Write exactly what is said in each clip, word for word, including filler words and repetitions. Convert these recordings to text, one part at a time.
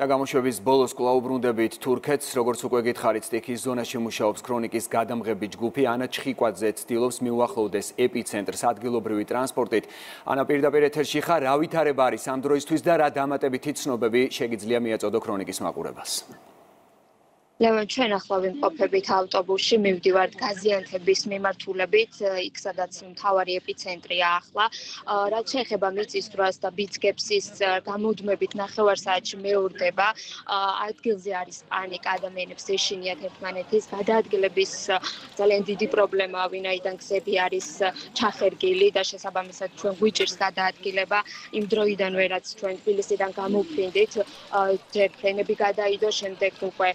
და გამოშვების ბოლოს კვლავ უბრუნდებით თურქეთს, როგორც უკვე გითხარით, სტიქის ზონაში მუშაობს ქრონიკის გადამღები ჯგუფი. ანა ჩხიკვაძე ცდილობს მიუახლოვდეს ეპიცენტრს ადგილობრივი ტრანსპორტით. ანა პირდაპირ ეთერში ხარ, რა ვითარება არის ამ დროისთვის და რა დამატებითი ცნობები შეგიძლია მიეწოდო ქრონიკის მაყურებელს. Levon ჩვენ ახლა ვიმყოფებით ავტობუსში, მივდივართ გაზიანთების მიმართულებით, იქ სადაც მთავარი ეპიცენტრია ახლა. Რაც შეეხება მიწისძვრას და ბიძგებსის გამოდმებით ნახევარსაათში მეორდება. Ადგილზე არის პანიკა, ადამიანებს ეშინიათ ერთმანეთის გადაადგილების ძალიან დიდი პრობლემაა, ვინაიდან გზები არის ჩახერგილი და შესაბამისად ჩვენ გვიჭირს გადაადგილება იმ დროიდანვე, რაც ჩვენ თბილისიდან გამოვფრინდით, ჯერ ფრენები გადაიდო, შემდეგ უკვე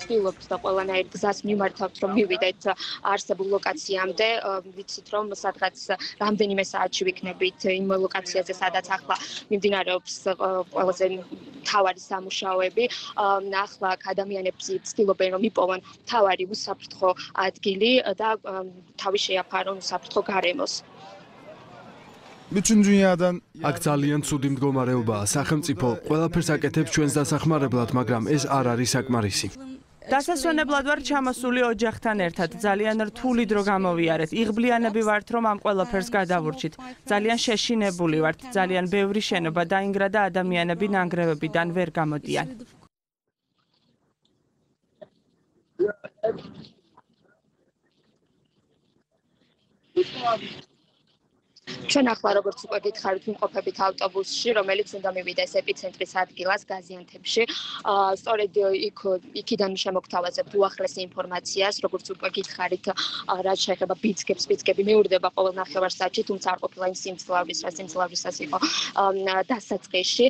ვცდილობთ და ყველანაირ გზას მიმართავთ რომ მივიდეთ არსებულ ლოკაციამდე ვიცით რომ სადღაც რამდენიმე საათში ვიქნებით იმ ლოკაციაზე სადაც ახლა მიმდინარეობს ყველაზე თავარი სამუშაოები ახლა ადამიანებს ვცდილობენ რომ იპოვონ თავარი უსაფრთხო ადგილი და თავი შეაფარონ უსაფრთხო გარემოს Mitchun Juniadan. Akzalian zu dem Gomareuba, Sachem Zipo, ყველაფერს აკეთებს ჩვენს დასახმარებლად, მაგრამ ეს არ არის საკმარისი. დასასვენებლად ვარ ჩამოსული ოჯახთან ერთად. ძალიან რთული დრო გამოვიარეთ. იღბლიანები ვართ, რომ ამ ყველაფერს გადავურჩით. ძალიან შეშინებული ვართ. ძალიან ბევრი შენობა დაინგრა და ადამიანები ნანგრევებიდან ვერ გამოდიან. ჩვენ ახლა როგორც უკვე გითხარით, ვიმყოფებით ავტობუსში, რომელიც უნდა მივიდეს ეპიცენტრის ადგილას გაზიანთებში. სწორედ იქ იქიდან შემოგთავაზებთ უახლეს ინფორმაციას, როგორც უკვე გითხარით, რაც შეეხება ბიძგებს, ბიძგები მეორდება ყოველ ნახევარსაათში, თუმცა არ ყოფილა იმ სიმძლავრის, რაც სიმძლავრისას იყო დასაწყისში.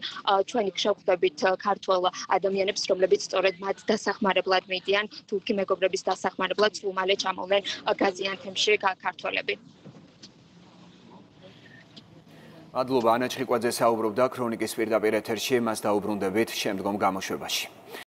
ჩვენ იქ შევხვდებით ქართველ ადამიანებს, რომლებიც სწორედ მათ დასახმარებლად მიდიან, თურქი მეგობრების დასახმარებლად, სულ მალე ჩამოვიდნენ გაზიანთებში ქართველები. Adluba, Ana Chxikwadzes aobrobda Kronikis pirdaper etershi, mas daobrundebit შემდგომ გამოშვებაში.